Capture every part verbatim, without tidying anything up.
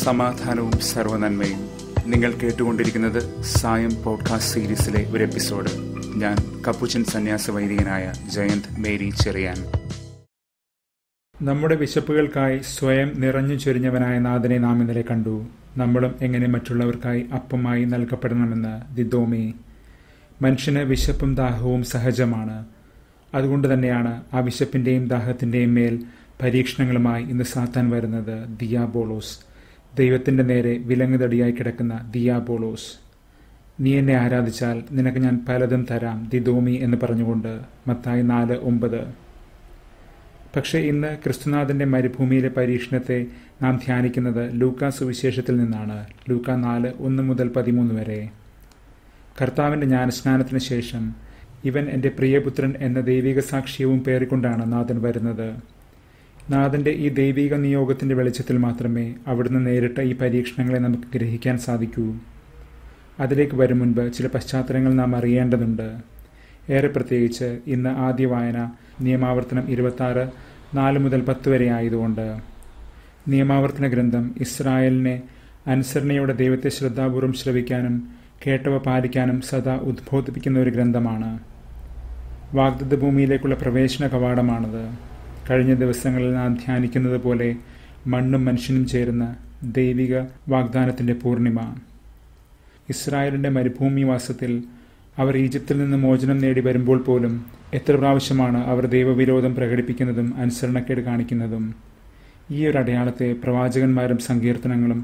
സമാധാനവും സർവ്വനന്മയും. നിങ്ങൾ കേട്ടുകൊണ്ടിരിക്കുന്നത് സായം പോഡ്കാസ്റ്റ് സീരീസിലെ ഒരു എപ്പിസോഡ്. ഞാൻ കപ്പുച്ചിൻ സന്യാസ വൈദികനായ ജയന്ത് മേരി ചെറിയാൻ. നമ്മുടെ വിശപ്പുകൾക്കായി സ്വയം നിറഞ്ഞു ചൊരിഞ്ഞവനായ നാഥനെ നാം ഇന്നലെ കണ്ടു. നമ്മളും എങ്ങനെ മറ്റുള്ളവർക്കായി അപ്പമായി നൽകപ്പെടണമെന്ന് ദിദോമി. മനുഷ്യന് വിശപ്പും ദാഹവും സഹജമാണ്. അതുകൊണ്ട് തന്നെയാണ് ആ വിശപ്പിൻ്റെയും ദാഹത്തിൻ്റെയും മേൽ പരീക്ഷണങ്ങളുമായി ഇന്ന് സാത്താൻ വരുന്നത്. ദിയാബോളോസ്, ദൈവത്തിൻ്റെ നേരെ വിലങ്ങുതടിയായി കിടക്കുന്ന ദിയാബോളോസ്. നീ എന്നെ ആരാധിച്ചാൽ നിനക്ക് ഞാൻ പലതും തരാം ദിദോമി എന്ന് പറഞ്ഞുകൊണ്ട്. മത്തായി നാല് ഒമ്പത്. പക്ഷേ ഇന്ന് ക്രിസ്തുനാഥൻ്റെ മരുഭൂമിയിലെ പരീക്ഷണത്തെ നാം ധ്യാനിക്കുന്നത് ലൂക്കാ സുവിശേഷത്തിൽ നിന്നാണ്. ലൂക്കാ നാല് ഒന്ന് മുതൽ പതിമൂന്ന് വരെ. കർത്താവിൻ്റെ ജ്ഞാനസ്നാനത്തിന് ശേഷം ഇവൻ എൻ്റെ പ്രിയപുത്രൻ എന്ന ദൈവിക സാക്ഷ്യവും പേറിക്കൊണ്ടാണ് നാഥൻ വരുന്നത്. നാഥൻ്റെ ഈ ദൈവിക നിയോഗത്തിൻ്റെ വെളിച്ചത്തിൽ മാത്രമേ അവിടുന്ന് നേരിട്ട ഈ പരീക്ഷണങ്ങളെ നമുക്ക് ഗ്രഹിക്കാൻ സാധിക്കൂ. അതിലേക്ക് വരും മുൻപ് ചില പശ്ചാത്തലങ്ങൾ നാം അറിയേണ്ടതുണ്ട്, ഏറെ പ്രത്യേകിച്ച് ഇന്ന് ആദ്യ വായന നിയമാവർത്തനം ഇരുപത്താറ് നാല് മുതൽ പത്ത് വരെ ആയതുകൊണ്ട്. നിയമാവർത്തന ഗ്രന്ഥം ഇസ്രായേലിനെ അനുസരണയോടെ ദൈവത്തെ ശ്രദ്ധാപൂർവം ശ്രവിക്കാനും കേട്ടവ പാലിക്കാനും സദാ ഉദ്ബോധിപ്പിക്കുന്ന ഒരു ഗ്രന്ഥമാണ്. വാഗ്ദത്ത ഭൂമിയിലേക്കുള്ള പ്രവേശന കവാടമാണത്. കഴിഞ്ഞ ദിവസങ്ങളിൽ നാം ധ്യാനിക്കുന്നത് പോലെ മണ്ണും മനുഷ്യനും ചേരുന്ന ദൈവിക വാഗ്ദാനത്തിൻ്റെ പൂർണിമ. ഇസ്രായേലിൻ്റെ മരുഭൂമിവാസത്തിൽ അവർ ഈജിപ്തിൽ നിന്ന് മോചനം നേടി വരുമ്പോൾ പോലും എത്ര പ്രാവശ്യമാണ് അവർ ദൈവവിരോധം പ്രകടിപ്പിക്കുന്നതും അനുസരണക്കേട് കാണിക്കുന്നതും. ഈ ഒരു അടയാളത്തെ പ്രവാചകന്മാരും സങ്കീർത്തനങ്ങളും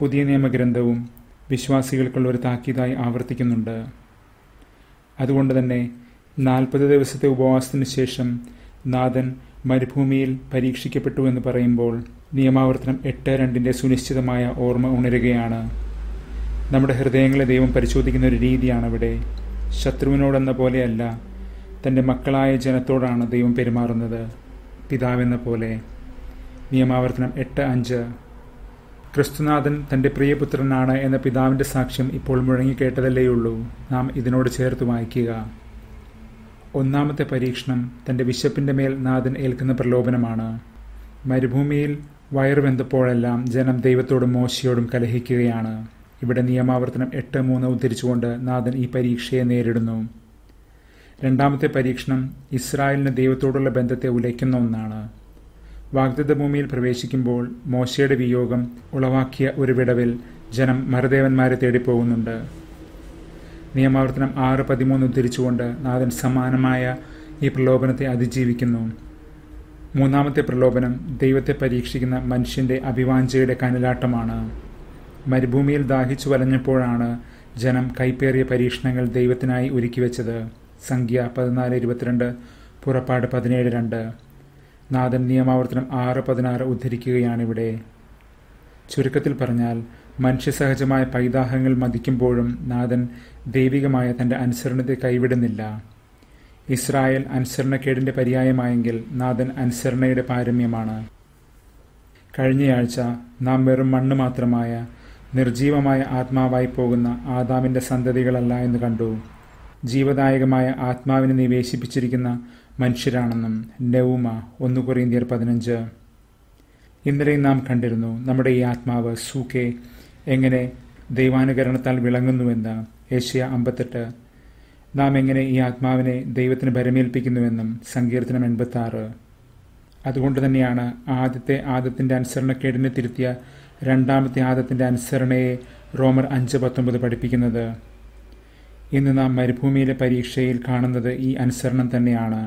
പുതിയ നിയമഗ്രന്ഥവും വിശ്വാസികൾക്കുള്ള ഒരു താക്കീതായി ആവർത്തിക്കുന്നുണ്ട്. അതുകൊണ്ട് തന്നെ നാൽപ്പത് ദിവസത്തെ ഉപവാസത്തിന് ശേഷം നാഥൻ മരുഭൂമിയിൽ പരീക്ഷിക്കപ്പെട്ടു എന്ന് പറയുമ്പോൾ നിയമാവർത്തനം എട്ട് രണ്ടിൻ്റെ സുനിശ്ചിതമായ ഓർമ്മ ഉണരുകയാണ്. നമ്മുടെ ഹൃദയങ്ങളെ ദൈവം പരിശോധിക്കുന്ന ഒരു രീതിയാണവിടെ. ശത്രുവിനോടെന്ന പോലെയല്ല, തൻ്റെ മക്കളായ ജനത്തോടാണ് ദൈവം പെരുമാറുന്നത്, പിതാവെന്ന പോലെ. നിയമാവർത്തനം എട്ട് അഞ്ച്. ക്രിസ്തുനാഥൻ തൻ്റെ പ്രിയപുത്രനാണ് എന്ന പിതാവിൻ്റെ സാക്ഷ്യം ഇപ്പോൾ മുഴങ്ങിക്കേട്ടതല്ലേയുള്ളൂ. നാം ഇതിനോട് ചേർത്ത് വായിക്കുക. ഒന്നാമത്തെ പരീക്ഷണം തൻ്റെ വിശപ്പിൻ്റെ മേൽ നാഥൻ ഏൽക്കുന്ന പ്രലോഭനമാണ്. മരുഭൂമിയിൽ വയറുവെന്തപ്പോഴെല്ലാം ജനം ദൈവത്തോടും മോശയോടും കലഹിക്കുകയാണ്. ഇവിടെ നിയമാവർത്തനം എട്ട് മൂന്ന് ഉദ്ധരിച്ചുകൊണ്ട് നാഥൻ ഈ പരീക്ഷയെ നേരിടുന്നു. രണ്ടാമത്തെ പരീക്ഷണം ഇസ്രായേലിന് ദൈവത്തോടുള്ള ബന്ധത്തെ ഉലയ്ക്കുന്ന ഒന്നാണ്. വാഗ്ദത്ത ഭൂമിയിൽ പ്രവേശിക്കുമ്പോൾ മോശയുടെ വിയോഗം ഉളവാക്കിയ ഒരു വിടവിൽ ജനം മരദേവന്മാരെ തേടിപ്പോകുന്നുണ്ട്. നിയമാവർത്തനം ആറ് പതിമൂന്ന് ഉദ്ധരിച്ചുകൊണ്ട് നാഥൻ സമാനമായ ഈ പ്രലോഭനത്തെ അതിജീവിക്കുന്നു. മൂന്നാമത്തെ പ്രലോഭനം ദൈവത്തെ പരീക്ഷിക്കുന്ന മനുഷ്യൻ്റെ അഭിവാഞ്ചയുടെ കനലാട്ടമാണ്. മരുഭൂമിയിൽ ദാഹിച്ചു വലഞ്ഞപ്പോഴാണ് ജനം കൈപ്പേറിയ പരീക്ഷണങ്ങൾ ദൈവത്തിനായി ഒരുക്കിവെച്ചത്. സംഖ്യ പതിനാല് ഇരുപത്തിരണ്ട്, പുറപ്പാട് പതിനേഴ് രണ്ട്. നാഥൻ നിയമാവർത്തനം ആറ് പതിനാറ് ഉദ്ധരിക്കുകയാണിവിടെ. ചുരുക്കത്തിൽ പറഞ്ഞാൽ മനുഷ്യസഹജമായ പൈതാഹങ്ങൾ മതിക്കുമ്പോഴും നാഥൻ ദൈവികമായ തൻ്റെ അനുസരണത്തെ കൈവിടുന്നില്ല. ഇസ്രായേൽ അനുസരണക്കേടിൻ്റെ പര്യായമായെങ്കിൽ നാഥൻ അനുസരണയുടെ പാരമ്യമാണ്. കഴിഞ്ഞയാഴ്ച നാം വെറും മണ്ണ് മാത്രമായ നിർജീവമായ ആത്മാവായി പോകുന്ന ആദാമിൻ്റെ സന്തതികളല്ല എന്ന് കണ്ടു. ജീവദായകമായ ആത്മാവിനെ നിവേശിപ്പിച്ചിരിക്കുന്ന മനുഷ്യരാണെന്നും നെവുമ ഒന്ന് കൊറിന്ത്യർ പതിനഞ്ച്. ഇന്നലെയും നാം കണ്ടിരുന്നു നമ്മുടെ ഈ ആത്മാവ് സൂക്കെ എങ്ങനെ ദൈവാനുകരണത്താൽ വിളങ്ങുന്നുവെന്ന്. ഏഷ്യ അമ്പത്തെട്ട്. നാം എങ്ങനെ ഈ ആത്മാവിനെ ദൈവത്തിന് ഭരമേൽപ്പിക്കുന്നുവെന്നും സങ്കീർത്തനം എൺപത്തി ആറ്. അതുകൊണ്ട് തന്നെയാണ് ആദ്യത്തെ ആദത്തിൻ്റെ അനുസരണക്കേടിനെ തിരുത്തിയ രണ്ടാമത്തെ ആദത്തിൻ്റെ അനുസരണയെ റോമർ അഞ്ച് പത്തൊമ്പത് പഠിപ്പിക്കുന്നത്. ഇന്ന് നാം മരുഭൂമിയിലെ പരീക്ഷയിൽ കാണുന്നത് ഈ അനുസരണം തന്നെയാണ്.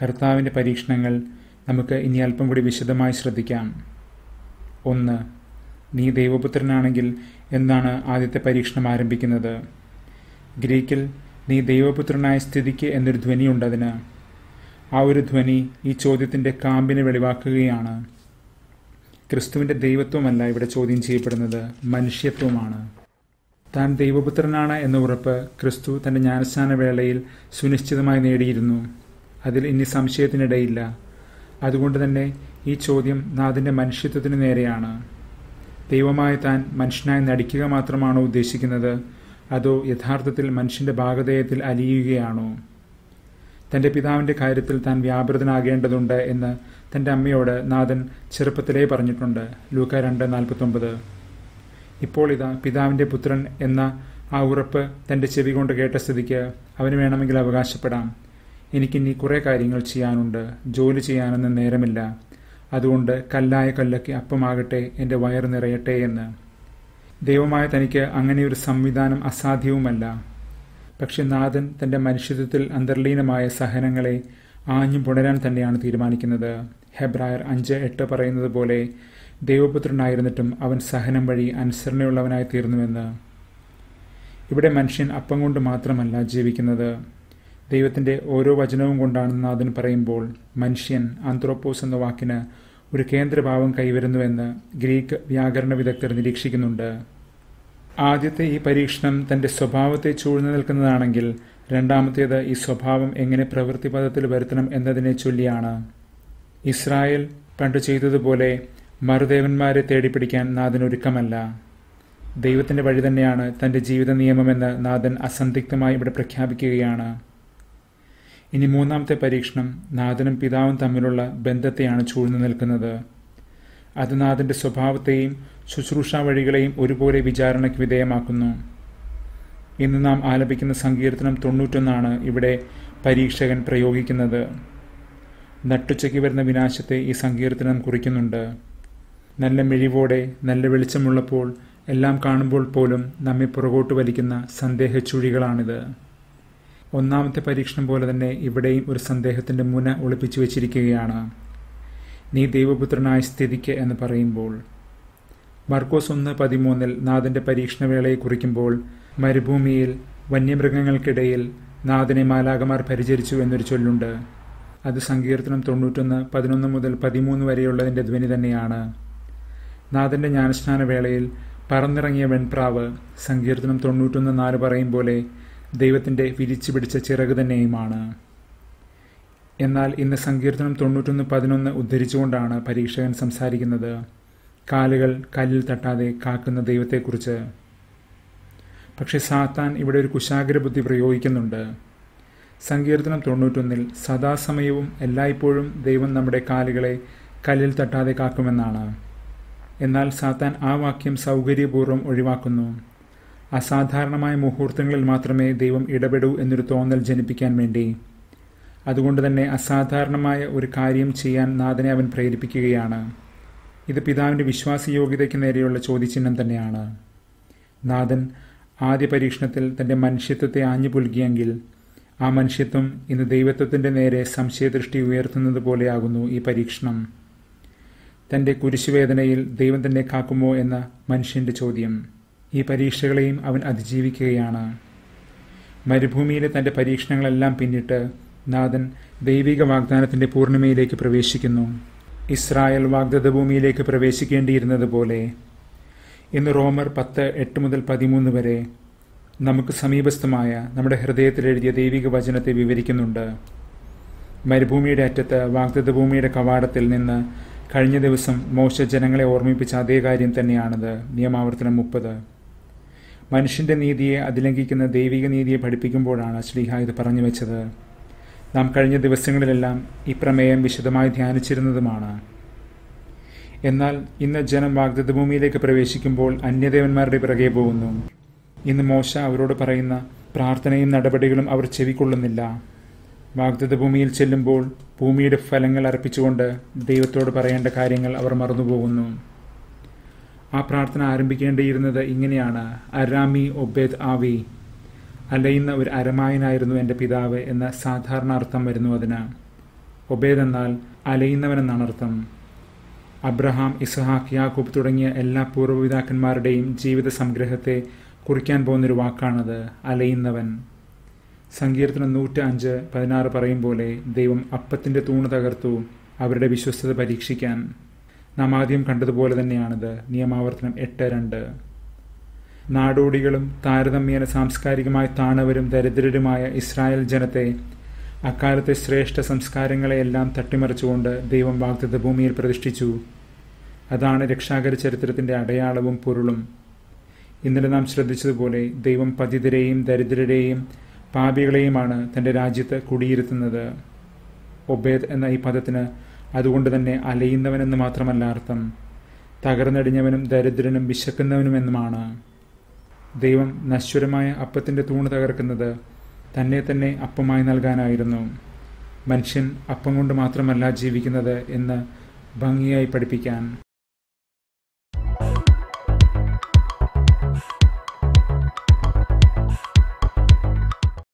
കർത്താവിൻ്റെ പരീക്ഷണങ്ങൾ നമുക്ക് ഇനി അല്പം കൂടി വിശദമായി ശ്രദ്ധിക്കാം. ഒന്ന്, നീ ദൈവപുത്രനാണെങ്കിൽ എന്നാണ് ആദ്യത്തെ പരീക്ഷണം ആരംഭിക്കുന്നത്. ഗ്രീക്കിൽ നീ ദൈവപുത്രനായ സ്ഥിതിക്ക് എന്നൊരു ധ്വനിയുണ്ടതിന്. ആ ഒരു ധ്വനി ഈ ചോദ്യത്തിൻ്റെ കാമ്പിനെ വെളിവാക്കുകയാണ്. ക്രിസ്തുവിൻ്റെ ദൈവത്വമല്ല ഇവിടെ ചോദ്യം ചെയ്യപ്പെടുന്നത്, മനുഷ്യത്വമാണ്. താൻ ദൈവപുത്രനാണ് എന്ന ഉറപ്പ് ക്രിസ്തു തൻ്റെ ജ്ഞാനസ്നാന വേളയിൽ സുനിശ്ചിതമായി നേടിയിരുന്നു. അതിൽ ഇനി സംശയത്തിനിടയില്ല. അതുകൊണ്ട് തന്നെ ഈ ചോദ്യം നാഥൻ്റെ മനുഷ്യത്വത്തിന് നേരെയാണ്. ദൈവമായ താൻ മനുഷ്യനായി നടിക്കുക മാത്രമാണോ ഉദ്ദേശിക്കുന്നത്, അതോ യഥാർത്ഥത്തിൽ മനുഷ്യൻ്റെ ഭാഗധേയത്തിൽ അലിയുകയാണോ? തൻ്റെ പിതാവിൻ്റെ കാര്യത്തിൽ താൻ വ്യാപൃതനാകേണ്ടതുണ്ട് എന്ന് തൻ്റെ അമ്മയോട് നാഥൻ ചെറുപ്പത്തിലേ പറഞ്ഞിട്ടുണ്ട്. ലൂക്ക രണ്ട് നാൽപ്പത്തൊമ്പത്. ഇപ്പോൾ ഇതാ പിതാവിൻ്റെ പുത്രൻ എന്ന ആ ഉറപ്പ് തൻ്റെ ചെവി കൊണ്ട് കേട്ട സ്ഥിതിക്ക് അവന് വേണമെങ്കിൽ അവകാശപ്പെടാം, എനിക്കിനി കുറേ കാര്യങ്ങൾ ചെയ്യാനുണ്ട്, ജോലി ചെയ്യാനൊന്നും നേരമില്ല, അതുകൊണ്ട് കല്ലായ കല്ലക്ക് അപ്പമാകട്ടെ, എൻ്റെ വയറ് നിറയട്ടെ എന്ന്. ദൈവമായ തനിക്ക് അങ്ങനെയൊരു സംവിധാനം അസാധ്യവുമല്ല. പക്ഷെ നാഥൻ തൻ്റെ മനുഷ്യത്വത്തിൽ അന്തർലീനമായ സഹനങ്ങളെ ആഞ്ഞും പുണരാൻ തന്നെയാണ് തീരുമാനിക്കുന്നത്. ഹെബ്രായർ അഞ്ച് എട്ട് പറയുന്നത് പോലെ ദൈവപുത്രനായിരുന്നിട്ടും അവൻ സഹനം വഴി അനുസരണയുള്ളവനായി തീർന്നുവെന്ന്. ഇവിടെ മനുഷ്യൻ അപ്പം കൊണ്ട് മാത്രമല്ല ജീവിക്കുന്നത്, ദൈവത്തിൻ്റെ ഓരോ വചനവും കൊണ്ടാണെന്ന് നാഥൻ പറയുമ്പോൾ മനുഷ്യൻ ആന്ത്രോപ്പോസ് എന്ന വാക്കിന് ഒരു കേന്ദ്രഭാവം കൈവരുന്നുവെന്ന് ഗ്രീക്ക് വ്യാകരണ വിദഗ്ധർ നിരീക്ഷിക്കുന്നുണ്ട്. ആദ്യത്തെ ഈ പരീക്ഷണം തൻ്റെ സ്വഭാവത്തെ ചൂഴ്ന്നു നിൽക്കുന്നതാണെങ്കിൽ രണ്ടാമത്തേത് ഈ സ്വഭാവം എങ്ങനെ പ്രവൃത്തിപഥത്തിൽ വരുത്തണം എന്നതിനെ ചൊല്ലിയാണ്. ഇസ്രായേൽ പണ്ട് ചെയ്തതുപോലെ മറുദേവന്മാരെ തേടിപ്പിടിക്കാൻ നാഥൻ ഒരുക്കമല്ല. ദൈവത്തിൻ്റെ വഴി തന്നെയാണ് തൻ്റെ ജീവിത നിയമമെന്ന് നാഥൻ അസന്ധിഗ്ധമായി ഇവിടെ പ്രഖ്യാപിക്കുകയാണ്. ഇനി മൂന്നാമത്തെ പരീക്ഷണം നാഥനും പിതാവും തമ്മിലുള്ള ബന്ധത്തെയാണ് ചൂഴ്ന്നു നിൽക്കുന്നത്. അത് നാഥൻ്റെ സ്വഭാവത്തെയും ശുശ്രൂഷാ വഴികളെയും ഒരുപോലെ വിചാരണയ്ക്ക് വിധേയമാക്കുന്നു. ഇന്ന് നാം ആലപിക്കുന്ന സങ്കീർത്തനം തൊണ്ണൂറ്റൊന്നാണ് ഇവിടെ പരീക്ഷകൻ പ്രയോഗിക്കുന്നത്. നട്ടുച്ചയ്ക്ക് വരുന്ന വിനാശത്തെ ഈ സങ്കീർത്തനം കുറിക്കുന്നുണ്ട്. നല്ല മിഴിവോടെ, നല്ല വെളിച്ചമുള്ളപ്പോൾ, എല്ലാം കാണുമ്പോൾ പോലും നമ്മെ പുറകോട്ട് വലിക്കുന്ന സന്ദേഹച്ചുഴികളാണിത്. ഒന്നാമത്തെ പരീക്ഷണം പോലെ തന്നെ ഇവിടെയും ഒരു സന്ദേഹത്തിൻ്റെ മുന ഒളിപ്പിച്ചു വച്ചിരിക്കുകയാണ്, നീ ദൈവപുത്രനായ സ്ഥിതിക്ക് എന്ന് പറയുമ്പോൾ. മർക്കോസ് ഒന്ന് പതിമൂന്നിൽ നാഥൻ്റെ പരീക്ഷണവേളയെ കുറിക്കുമ്പോൾ മരുഭൂമിയിൽ വന്യമൃഗങ്ങൾക്കിടയിൽ നാഥനെ മാലാഖമാർ പരിചരിച്ചു എന്നൊരു ചൊല്ലുണ്ട്. അത് സങ്കീർത്തനം തൊണ്ണൂറ്റൊന്ന് പതിനൊന്ന് മുതൽ പതിമൂന്ന് വരെയുള്ളതിൻ്റെ ധ്വനി തന്നെയാണ്. നാഥൻ്റെ ജ്ഞാനസ്നാന വേളയിൽ പറന്നിറങ്ങിയ വെൺപ്രാവ് സങ്കീർത്തനം തൊണ്ണൂറ്റൊന്ന് നാല് പറയും പോലെ ദൈവത്തിൻ്റെ വിരിച്ചു പിടിച്ച ചിറക് തന്നെയുമാണ്. എന്നാൽ ഇന്ന് സങ്കീർത്തനം തൊണ്ണൂറ്റൊന്ന് പതിനൊന്ന് ഉദ്ധരിച്ചുകൊണ്ടാണ് പരീക്ഷകൻ സംസാരിക്കുന്നത്, കാലുകൾ കല്ലിൽ തട്ടാതെ കാക്കുന്ന ദൈവത്തെക്കുറിച്ച്. പക്ഷെ സാത്താൻ ഇവിടെ ഒരു കുശാഗ്ര ബുദ്ധി പ്രയോഗിക്കുന്നുണ്ട്. സങ്കീർത്തനം തൊണ്ണൂറ്റൊന്നിൽ സദാസമയവും എല്ലായ്പ്പോഴും ദൈവം നമ്മുടെ കാലുകളെ കല്ലിൽ തട്ടാതെ കാക്കുമെന്നാണ്. എന്നാൽ സാത്താൻ ആ വാക്യം സൗകര്യപൂർവ്വം ഒഴിവാക്കുന്നു, അസാധാരണമായ മുഹൂർത്തങ്ങളിൽ മാത്രമേ ദൈവം ഇടപെടൂ എന്നൊരു തോന്നൽ ജനിപ്പിക്കാൻ വേണ്ടി. അതുകൊണ്ട് തന്നെ അസാധാരണമായ ഒരു കാര്യം ചെയ്യാൻ നാഥനെ അവൻ പ്രേരിപ്പിക്കുകയാണ്. ഇത് പിതാവിൻ്റെ വിശ്വാസയോഗ്യതയ്ക്ക് നേരെയുള്ള ചോദ്യചിഹ്നം തന്നെയാണ്. നാഥൻ ആദ്യ പരീക്ഷണത്തിൽ തൻ്റെ മനുഷ്യത്വത്തെ ആഞ്ഞു പുൽകിയെങ്കിൽ ആ മനുഷ്യത്വം ഇന്ന് ദൈവത്വത്തിൻ്റെ നേരെ സംശയദൃഷ്ടി ഉയർത്തുന്നത് പോലെയാകുന്നു ഈ പരീക്ഷണം. തൻ്റെ കുരിശുവേദനയിൽ ദൈവം തന്നെ കാക്കുമോ എന്ന മനുഷ്യൻ്റെ ചോദ്യം. ഈ പരീക്ഷകളെയും അവൻ അതിജീവിക്കുകയാണ്. മരുഭൂമിയിലെ തൻ്റെ പരീക്ഷണങ്ങളെല്ലാം പിന്നിട്ട് നാഥൻ ദൈവിക വാഗ്ദാനത്തിൻ്റെ പൂർണ്ണിമയിലേക്ക് പ്രവേശിക്കുന്നു, ഇസ്രായേൽ വാഗ്ദത്ത ഭൂമിയിലേക്ക് പ്രവേശിക്കേണ്ടിയിരുന്നതുപോലെ. ഇന്ന് റോമർ പത്ത് എട്ട് മുതൽ പതിമൂന്ന് വരെ നമുക്ക് സമീപസ്ഥമായ നമ്മുടെ ഹൃദയത്തിലെഴുതിയ ദൈവിക വചനത്തെ വിവരിക്കുന്നുണ്ട്. മരുഭൂമിയുടെ അറ്റത്ത് വാഗ്ദത്ത ഭൂമിയുടെ കവാടത്തിൽ നിന്ന് കഴിഞ്ഞ ദിവസം മോശ ജനങ്ങളെ ഓർമ്മിപ്പിച്ച അതേ കാര്യം തന്നെയാണത്. നിയമാവർത്തനം മുപ്പത്. മനുഷ്യൻ്റെ നീതിയെ അതിലംഘിക്കുന്ന ദൈവിക നീതിയെ പഠിപ്പിക്കുമ്പോഴാണ് ശ്ലീഹ ഇത് പറഞ്ഞു വെച്ചത്. നാം കഴിഞ്ഞ ദിവസങ്ങളിലെല്ലാം ഈ പ്രമേയം വിശദമായി ധ്യാനിച്ചിരുന്നതുമാണ്. എന്നാൽ ഇന്ന് ജനം വാഗ്ദത്ത ഭൂമിയിലേക്ക് പ്രവേശിക്കുമ്പോൾ അന്യദേവന്മാരുടെ പിറകെ പോകുന്നു. ഇന്ന് മോശ അവരോട് പറയുന്ന പ്രാർത്ഥനയും നടപടികളും അവർ ചെവിക്കൊള്ളുന്നില്ല. വാഗ്ദത്ത ഭൂമിയിൽ ചെല്ലുമ്പോൾ ഭൂമിയുടെ ഫലങ്ങൾ അർപ്പിച്ചുകൊണ്ട് ദൈവത്തോട് പറയേണ്ട കാര്യങ്ങൾ അവർ മറന്നുപോകുന്നു. ആ പ്രാർത്ഥന ആരംഭിക്കേണ്ടിയിരുന്നത് ഇങ്ങനെയാണ്: അരാമി ഒബേദ് ആവി, അലയുന്ന ഒരു അരമായനായിരുന്നു എൻ്റെ പിതാവ് എന്ന സാധാരണ അർത്ഥം വരുന്നു അതിന്. ഒബേദ് എന്നാൽ അലയുന്നവനെന്നാണ് അർത്ഥം. അബ്രഹാം, ഇസഹാക്ക്, യാക്കൂബ് തുടങ്ങിയ എല്ലാ പൂർവ്വപിതാക്കന്മാരുടെയും ജീവിത സംഗ്രഹത്തെ കുറിക്കാൻ പോകുന്നൊരു വാക്കാണത്, അലയുന്നവൻ. സങ്കീർത്തനം നൂറ്റി അഞ്ച് പതിനാറ് പറയും പോലെ ദൈവം അപ്പത്തിൻ്റെ തൂണ് തകർത്തു അവരുടെ വിശ്വസ്തത പരീക്ഷിക്കാൻ. നാം ആദ്യം കണ്ടതുപോലെ തന്നെയാണിത്. നിയമാവർത്തനം എട്ട് രണ്ട്. നാടോടികളും താരതമ്യേന സാംസ്കാരികമായി താണവരും ദരിദ്രരുമായ ഇസ്രായേൽ ജനത്തെ അക്കാലത്തെ ശ്രേഷ്ഠ സംസ്കാരങ്ങളെയെല്ലാം തട്ടിമറിച്ചുകൊണ്ട് ദൈവം വാഗ്ദത്ത ഭൂമിയിൽ പ്രതിഷ്ഠിച്ചു. അതാണ് രക്ഷാകര ചരിത്രത്തിൻ്റെ അടയാളവും പൊരുളും. ഇന്നലെ നാം ശ്രദ്ധിച്ചതുപോലെ ദൈവം പതിതരെയും ദരിദ്രരെയും പാപികളെയുമാണ് തൻ്റെ രാജ്യത്ത് കുടിയിരുത്തുന്നത്. ഒബേദ് എന്ന ഈ പദത്തിന് അതുകൊണ്ട് തന്നെ അലയുന്നവനെന്ന് മാത്രമല്ല അർത്ഥം, തകർന്നടിഞ്ഞവനും ദരിദ്രനും വിശക്കുന്നവനുമെന്നുമാണ്. ദൈവം നശ്വരമായ അപ്പത്തിൻ്റെ തൂണ് തകർക്കുന്നത് തന്നെ തന്നെ അപ്പമായി നൽകാനായിരുന്നു. മനുഷ്യൻ അപ്പം കൊണ്ട് മാത്രമല്ല ജീവിക്കുന്നത് എന്ന് ഭംഗിയായി പഠിപ്പിക്കാൻ